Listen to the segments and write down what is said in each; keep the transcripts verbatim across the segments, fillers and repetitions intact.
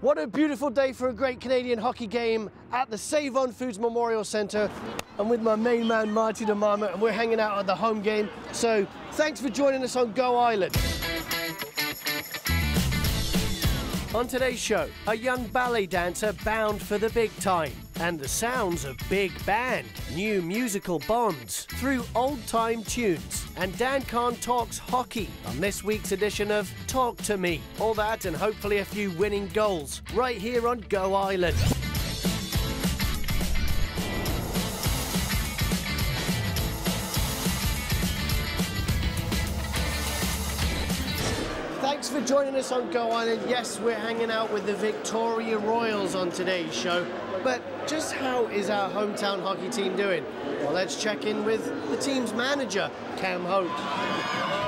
What a beautiful day for a great Canadian hockey game at the Save-On-Foods Memorial Centre. I'm with my main man, Marty DeMarmot, and we're hanging out at the home game. So thanks for joining us on Go Island. On today's show, a young ballet dancer bound for the big time, and the sounds of big band, new musical bonds through old-time tunes. And Dan Khan talks hockey on this week's edition of Talk To Me. All that and hopefully a few winning goals right here on Go Island. Thanks for joining us on Go Island. Yes, we're hanging out with the Victoria Royals on today's show. But just how is our hometown hockey team doing? Well, let's check in with the team's manager, Cam Hope.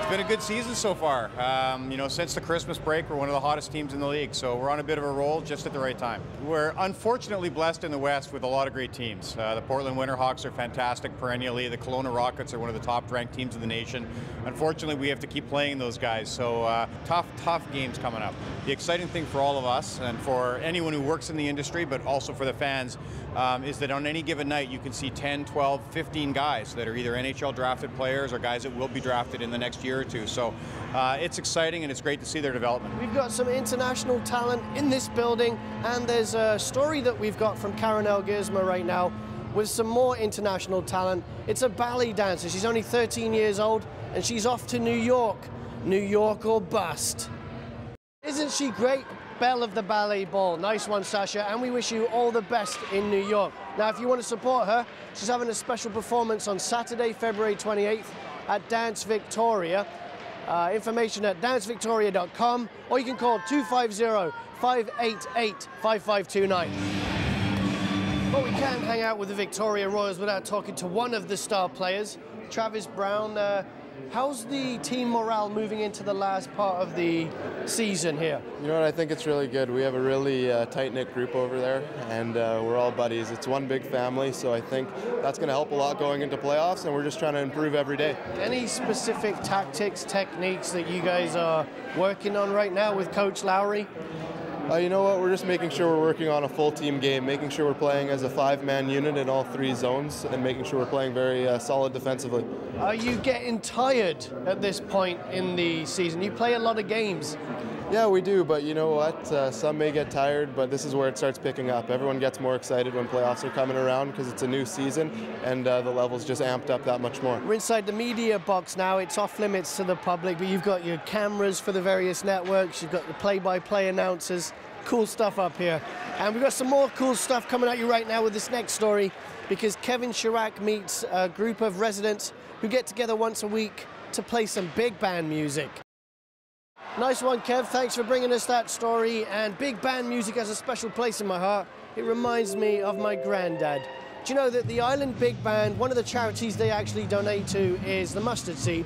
It's been a good season so far. Um, you know, since the Christmas break, we're one of the hottest teams in the league, so we're on a bit of a roll just at the right time. We're unfortunately blessed in the West with a lot of great teams. Uh, the Portland Winterhawks are fantastic perennially. The Kelowna Rockets are one of the top-ranked teams in the nation. Unfortunately, we have to keep playing those guys, so uh, tough, tough games coming up. The exciting thing for all of us and for anyone who works in the industry, but also for the fans, um, is that on any given night you can see ten, twelve, fifteen guys that are either N H L drafted players or guys that will be drafted in the next year or two. So uh, it's exciting and it's great to see their development. We've got some international talent in this building, and there's a story that we've got from Karen El Gizma right now with some more international talent. It's a ballet dancer. She's only thirteen years old and she's off to New York. New York or bust. Isn't she great? Belle of the Ballet Ball. Nice one, Sasha, and we wish you all the best in New York. Now, if you want to support her, she's having a special performance on Saturday, February twenty-eighth at Dance Victoria. Uh, information at dance victoria dot com, or you can call two five zero, five eight eight, five five two nine. But we can't hang out with the Victoria Royals without talking to one of the star players, Travis Brown. Uh, How's the team morale moving into the last part of the season here? You know what, I think it's really good. We have a really uh, tight-knit group over there, and uh, we're all buddies. It's one big family, so I think that's going to help a lot going into playoffs, and we're just trying to improve every day. Any specific tactics, techniques that you guys are working on right now with Coach Lowry? Uh, you know what, we're just making sure we're working on a full team game, making sure we're playing as a five-man unit in all three zones, and making sure we're playing very uh, solid defensively. Are you getting tired at this point in the season? You play a lot of games. Yeah, we do, but you know what, uh, some may get tired, but this is where it starts picking up. Everyone gets more excited when playoffs are coming around because it's a new season, and uh, the level's just amped up that much more. We're inside the media box now. It's off limits to the public, but you've got your cameras for the various networks, you've got the play-by-play announcers. Cool stuff up here, and we've got some more cool stuff coming at you right now with this next story, because Kevin Chirac meets a group of residents who get together once a week to play some big band music. Nice one, Kev. Thanks for bringing us that story. And big band music has a special place in my heart. It reminds me of my granddad. Do you know that the Island Big Band, one of the charities they actually donate to is the Mustard Seed?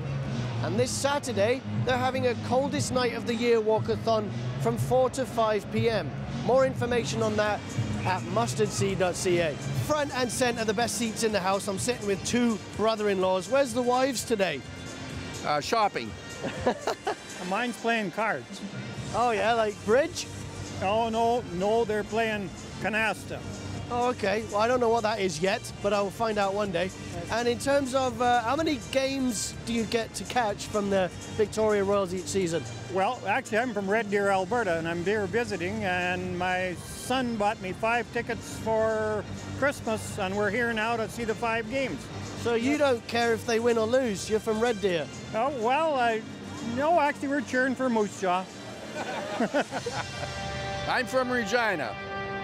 And this Saturday, they're having a Coldest Night of the Year walkathon from four to five p m More information on that at mustard seed dot c a. Front and centre, the best seats in the house. I'm sitting with two brother-in-laws. Where's the wives today? Uh, shopping. Mine's playing cards. Oh, yeah, like bridge? Oh, no, no, they're playing canasta. Oh, okay. Well, I don't know what that is yet, but I will find out one day. And in terms of uh, how many games do you get to catch from the Victoria Royals each season? Well, actually, I'm from Red Deer, Alberta, and I'm there visiting, and my son bought me five tickets for Christmas, and we're here now to see the five games. So you don't care if they win or lose? You're from Red Deer? Oh, well, I... No, actually, we're cheering for Moose Jaw. I'm from Regina.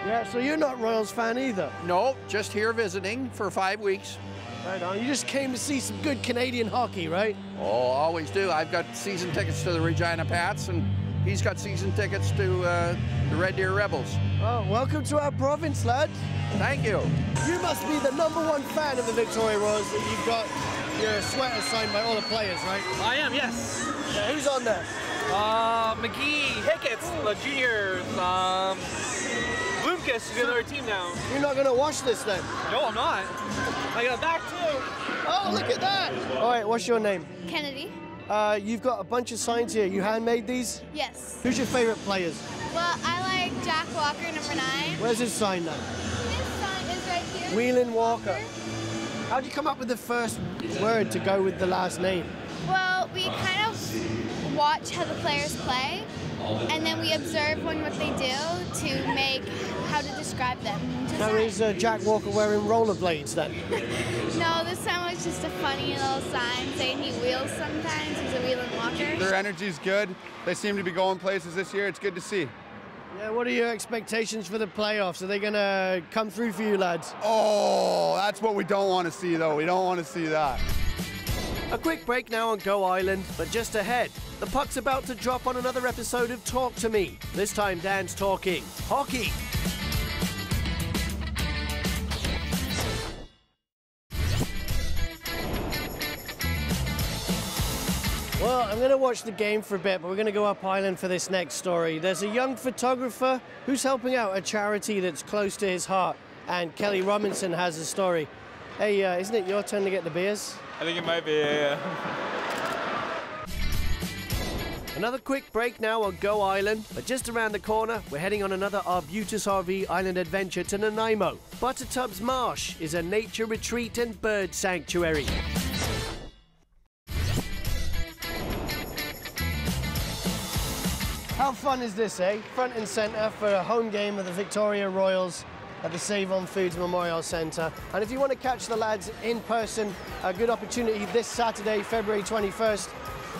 Yeah, so you're not Royals fan either? No, just here visiting for five weeks. Right on. You just came to see some good Canadian hockey, right? Oh, always do. I've got season tickets to the Regina Pats, and he's got season tickets to uh, the Red Deer Rebels. Oh, welcome to our province, lad. Thank you. You must be the number one fan of the Victoria Royals that you've got. Your sweater signed by all the players, right? I am, yes. Yeah, who's on there? Uh, McGee, Hicketts, the juniors. Um, Bloomkis is another team now. You're not going to watch this then? No, I'm not. I got a back too. Oh, look at that. All right, what's your name? Kennedy. Uh, you've got a bunch of signs here. You handmade these? Yes. Who's your favorite players? Well, I like Jack Walker, number nine. Where's his sign now? His sign is right here. Whelan Walker. Walker. How'd you come up with the first word to go with the last name? Well, we kind of watch how the players play, and then we observe when what they do to make how to describe them. Design. Now is uh, Jack Walker wearing rollerblades then? No, this time it was just a funny little sign saying he wheels sometimes. He's a wheeling walker. Their energy's good. They seem to be going places this year. It's good to see. Yeah, what are your expectations for the playoffs? Are they going to come through for you lads? Oh, that's what we don't want to see though. We don't want to see that. A quick break now on Go Island, but just ahead, the puck's about to drop on another episode of Talk to Me. This time, Dan's talking hockey. Well, I'm going to watch the game for a bit, but we're going to go up island for this next story. There's a young photographer who's helping out a charity that's close to his heart, and Kelly Robinson has a story. Hey, uh, isn't it your turn to get the beers? I think it might be, yeah, yeah. Another quick break now on Go Island, but just around the corner, we're heading on another Arbutus R V island adventure to Nanaimo. Buttertub's Marsh is a nature retreat and bird sanctuary. How fun is this, eh? Front and centre for a home game of the Victoria Royals at the Save-On-Foods Memorial Centre. And if you want to catch the lads in person, a good opportunity this Saturday, February twenty-first.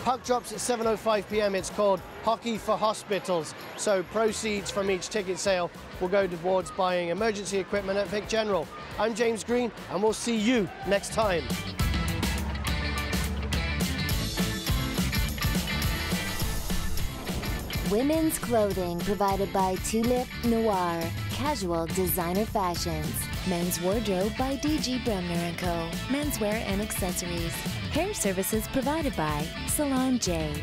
Puck drops at seven oh five p m It's called Hockey for Hospitals. So proceeds from each ticket sale will go towards buying emergency equipment at Vic General. I'm James Green, and we'll see you next time. Women's clothing provided by Tulip Noir. Casual designer fashions. Men's wardrobe by D G Bremner and Co. Menswear and accessories. Hair services provided by Salon J.